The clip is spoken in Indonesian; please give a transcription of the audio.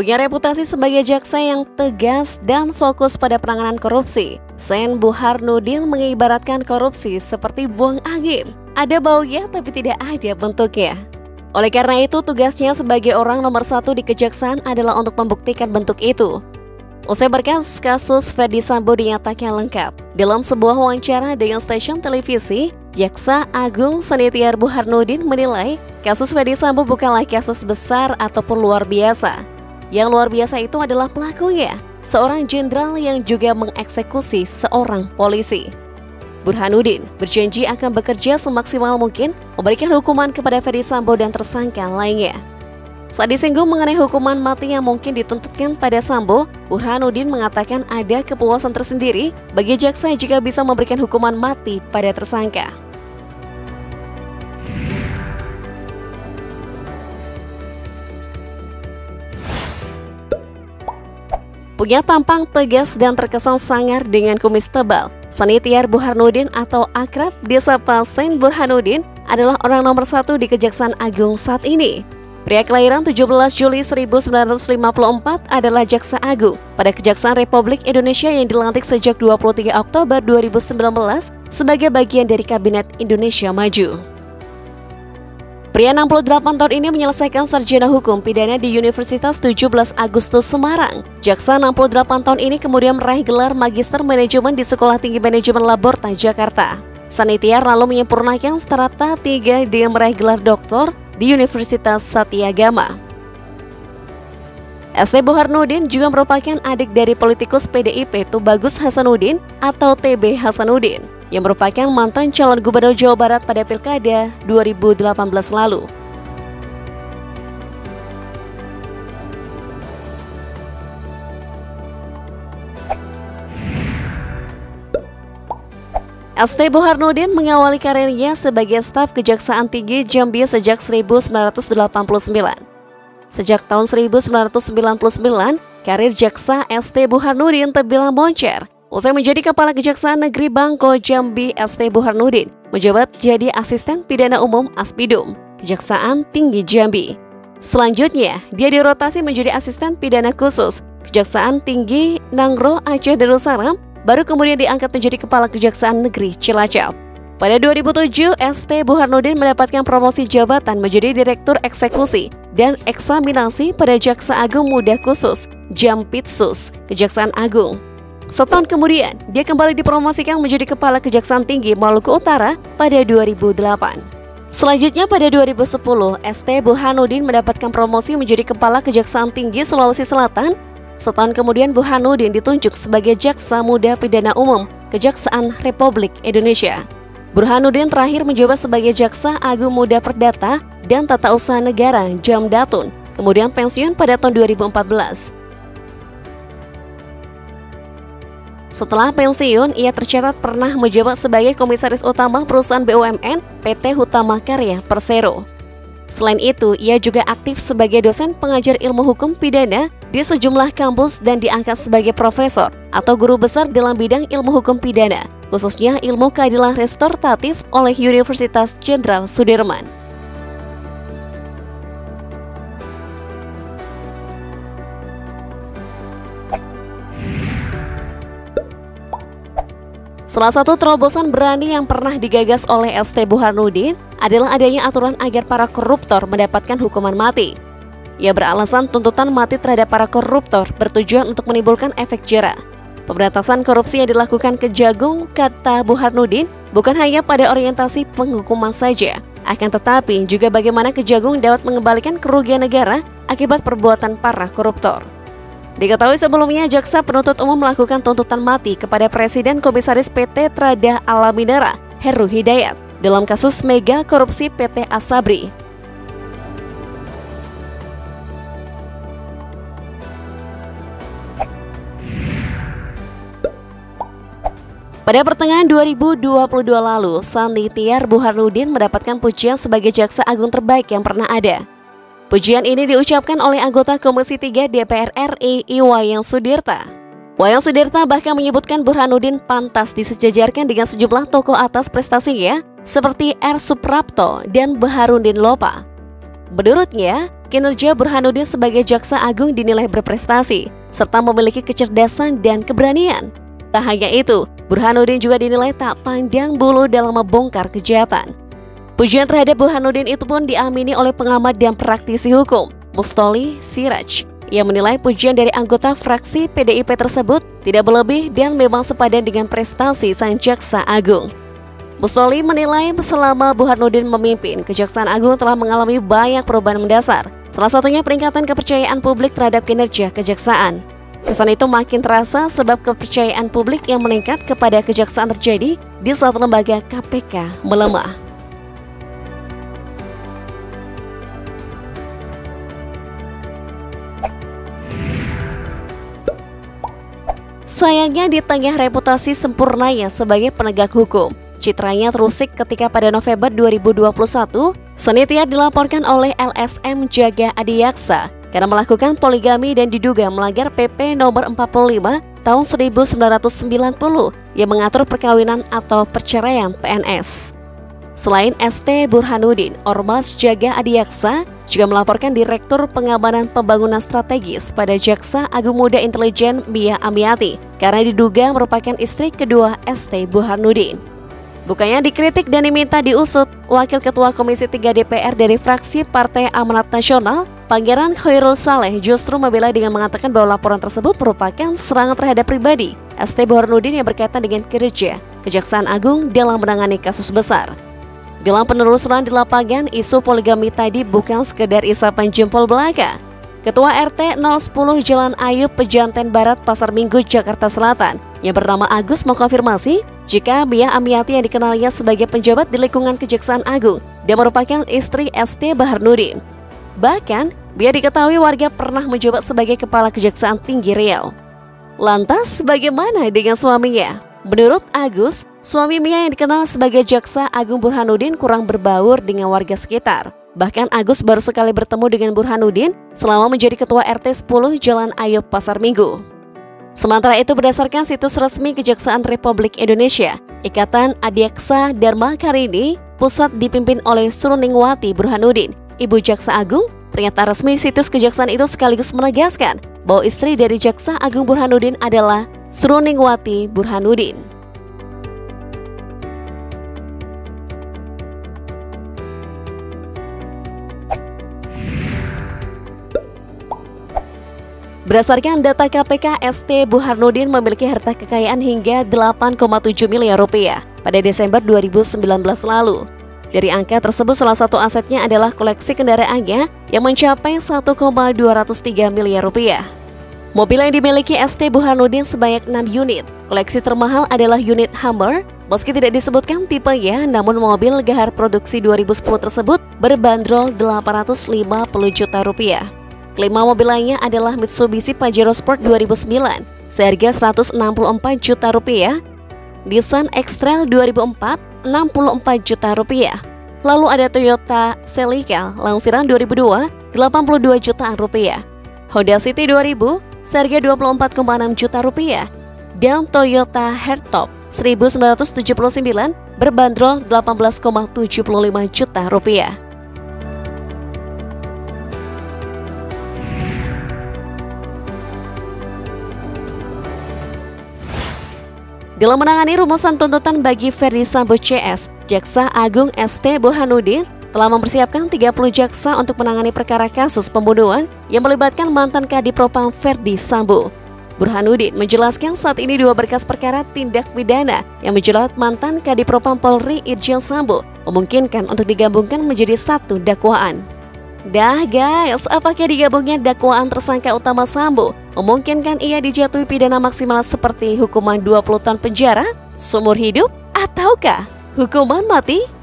Punya reputasi sebagai jaksa yang tegas dan fokus pada penanganan korupsi, Sen Burhanuddin mengibaratkan korupsi seperti buang angin. Ada baunya tapi tidak ada bentuknya. Oleh karena itu, tugasnya sebagai orang nomor satu di kejaksaan adalah untuk membuktikan bentuk itu. Usai berkas kasus Ferdy Sambo dinyatakan lengkap. Dalam sebuah wawancara dengan stasiun televisi, Jaksa Agung Sanitiar Burhanuddin menilai kasus Ferdy Sambo bukanlah kasus besar ataupun luar biasa. Yang luar biasa itu adalah pelakunya, seorang jenderal yang juga mengeksekusi seorang polisi. Burhanuddin berjanji akan bekerja semaksimal mungkin memberikan hukuman kepada Ferdy Sambo dan tersangka lainnya. Saat disinggung mengenai hukuman mati yang mungkin dituntutkan pada Sambo, Burhanuddin mengatakan ada kepuasan tersendiri bagi jaksa jika bisa memberikan hukuman mati pada tersangka. Punya tampang tegas dan terkesan sangar dengan kumis tebal, Sanitiar Burhanuddin atau akrab disapa Sen Burhanuddin adalah orang nomor satu di Kejaksaan Agung saat ini. Pria kelahiran 17 Juli 1954 adalah Jaksa Agung pada Kejaksaan Republik Indonesia yang dilantik sejak 23 Oktober 2019 sebagai bagian dari Kabinet Indonesia Maju. Pria 68 tahun ini menyelesaikan sarjana hukum pidana di Universitas 17 Agustus Semarang. Jaksa 68 tahun ini kemudian meraih gelar Magister Manajemen di Sekolah Tinggi Manajemen Laborta, Jakarta. Sanitiar lalu menyempurnakan strata 3 dengan meraih gelar doktor di Universitas Satyagama. St. Burhanuddin juga merupakan adik dari politikus PDIP Tubagus Hasanudin atau TB Hasanudin, yang merupakan mantan calon gubernur Jawa Barat pada Pilkada 2018 lalu. St. Burhanuddin mengawali karirnya sebagai staf Kejaksaan Tinggi Jambi sejak 1989. Sejak tahun 1999, karir jaksa St. Burhanuddin terbilang moncer. Usai menjadi Kepala Kejaksaan Negeri Bangko Jambi, St. Burhanuddin menjabat jadi Asisten Pidana Umum Aspidum, Kejaksaan Tinggi Jambi. Selanjutnya, dia dirotasi menjadi Asisten Pidana Khusus, Kejaksaan Tinggi Nangro Aceh Darussalam, baru kemudian diangkat menjadi Kepala Kejaksaan Negeri Cilacap. Pada 2007, St. Burhanuddin mendapatkan promosi jabatan menjadi Direktur Eksekusi dan Eksaminasi pada Jaksa Agung Muda Khusus, Jampitsus, Kejaksaan Agung. Setahun kemudian, dia kembali dipromosikan menjadi Kepala Kejaksaan Tinggi Maluku Utara pada 2008. Selanjutnya pada 2010, St. Burhanuddin mendapatkan promosi menjadi Kepala Kejaksaan Tinggi Sulawesi Selatan. Setahun kemudian Burhanuddin ditunjuk sebagai Jaksa Muda Pidana Umum Kejaksaan Republik Indonesia. Burhanuddin terakhir menjabat sebagai Jaksa Agung Muda Perdata dan Tata Usaha Negara Jamdatun, kemudian pensiun pada tahun 2014. Setelah pensiun, ia tercatat pernah menjabat sebagai Komisaris Utama Perusahaan BUMN PT. Hutama Karya Persero. Selain itu, ia juga aktif sebagai dosen pengajar ilmu hukum pidana di sejumlah kampus dan diangkat sebagai profesor atau guru besar dalam bidang ilmu hukum pidana, khususnya ilmu keadilan restoratif oleh Universitas Jenderal Sudirman. Salah satu terobosan berani yang pernah digagas oleh St. Burhanuddin adalah adanya aturan agar para koruptor mendapatkan hukuman mati. Ia beralasan tuntutan mati terhadap para koruptor bertujuan untuk menimbulkan efek jera. Pemberantasan korupsi yang dilakukan Kejagung, kata Burhanuddin, bukan hanya pada orientasi penghukuman saja, akan tetapi juga bagaimana Kejagung dapat mengembalikan kerugian negara akibat perbuatan para koruptor. Diketahui sebelumnya, Jaksa Penuntut Umum melakukan tuntutan mati kepada Presiden Komisaris PT. Trada Alaminara, Heru Hidayat, dalam kasus mega korupsi PT. Asabri. Pada pertengahan 2022 lalu, Sanitiar Burhanuddin mendapatkan pujian sebagai Jaksa Agung terbaik yang pernah ada. Pujian ini diucapkan oleh anggota Komisi 3 DPR RI I Wayan Sudirta. Wayan Sudirta bahkan menyebutkan Burhanuddin pantas disejajarkan dengan sejumlah tokoh atas prestasinya seperti R. Suprapto dan Baharuddin Lopa. Menurutnya, Kinerja Burhanuddin sebagai Jaksa Agung dinilai berprestasi, serta memiliki kecerdasan dan keberanian. Tak hanya itu, Burhanuddin juga dinilai tak pandang bulu dalam membongkar kejahatan. Pujian terhadap Burhanuddin itu pun diamini oleh pengamat dan praktisi hukum, Mustoli Siraj, yang menilai pujian dari anggota fraksi PDIP tersebut tidak berlebih dan memang sepadan dengan prestasi sang Jaksa Agung. Mustoli menilai selama Burhanuddin memimpin, Kejaksaan Agung telah mengalami banyak perubahan mendasar, salah satunya peningkatan kepercayaan publik terhadap kinerja kejaksaan. Kesan itu makin terasa sebab kepercayaan publik yang meningkat kepada kejaksaan terjadi di saat lembaga KPK melemah. Sayangnya di tengah reputasi sempurnanya sebagai penegak hukum, citranya terusik ketika pada November 2021, Sanitiar dilaporkan oleh LSM Jaga Adhyaksa karena melakukan poligami dan diduga melanggar PP nomor 45 tahun 1990 yang mengatur perkawinan atau perceraian PNS. Selain ST Burhanuddin, Ormas Jaga Adhyaksa juga melaporkan Direktur Pengamanan Pembangunan Strategis pada Jaksa Agung Muda Intelijen Mia Amiati karena diduga merupakan istri kedua ST Burhanuddin. Bukannya dikritik dan diminta diusut, Wakil Ketua Komisi 3 DPR dari fraksi Partai Amanat Nasional, Pangeran Khairul Saleh, justru membela dengan mengatakan bahwa laporan tersebut merupakan serangan terhadap pribadi ST Burhanuddin yang berkaitan dengan kinerja Kejaksaan Agung dalam menangani kasus besar. Dalam penelusuran di lapangan, isu poligami tadi bukan sekedar isapan jempol belaka. Ketua RT 010 Jalan Ayub, Pejanten Barat, Pasar Minggu, Jakarta Selatan yang bernama Agus mengkonfirmasi jika Mia Amiati yang dikenalnya sebagai penjabat di lingkungan Kejaksaan Agung dan merupakan istri ST Burhanuddin. Bahkan, Mia diketahui warga pernah menjabat sebagai Kepala Kejaksaan Tinggi Riau. Lantas, bagaimana dengan suaminya? Menurut Agus, suami Mia yang dikenal sebagai Jaksa Agung Burhanuddin kurang berbaur dengan warga sekitar. Bahkan Agus baru sekali bertemu dengan Burhanuddin selama menjadi ketua RT 10 Jalan Ayub, Pasar Minggu. Sementara itu, berdasarkan situs resmi Kejaksaan Republik Indonesia, Ikatan Adiaksa Dharma Karini pusat dipimpin oleh Sruningwati Burhanuddin, Ibu Jaksa Agung. Pernyataan resmi situs kejaksaan itu sekaligus menegaskan bahwa istri dari Jaksa Agung Burhanuddin adalah Sruningwati Burhanuddin. Berdasarkan data KPK, ST Burhanuddin memiliki harta kekayaan hingga 8,7 miliar rupiah pada Desember 2019 lalu. Dari angka tersebut, salah satu asetnya adalah koleksi kendaraannya yang mencapai 1,203 miliar rupiah. Mobil yang dimiliki ST Burhanuddin sebanyak 6 unit. Koleksi termahal adalah unit Hummer, meski tidak disebutkan tipenya, namun mobil gahar produksi 2010 tersebut berbanderol 850 juta rupiah. Kelima mobil lainnya adalah Mitsubishi Pajero Sport 2009 seharga 164 juta rupiah, Nissan X-Trail 2004 64 juta rupiah. Lalu ada Toyota Celica Langsiran 2002 82 jutaan rupiah, Honda City 2000 seharga 24,6 juta rupiah, dan Toyota Hardtop 1979 berbanderol 18,75 juta rupiah. Dalam menangani rumusan tuntutan bagi Ferdy Sambo CS, Jaksa Agung ST Burhanuddin telah mempersiapkan 30 jaksa untuk menangani perkara kasus pembunuhan yang melibatkan mantan Kadipropam Ferdy Sambo. Burhanuddin menjelaskan saat ini dua berkas perkara tindak pidana yang menjerat mantan Kadipropam Polri Irjen Sambo memungkinkan untuk digabungkan menjadi satu dakwaan. Dah guys, apakah digabungnya dakwaan tersangka utama Sambo memungkinkan ia dijatuhi pidana maksimal seperti hukuman 20 tahun penjara, seumur hidup, ataukah hukuman mati?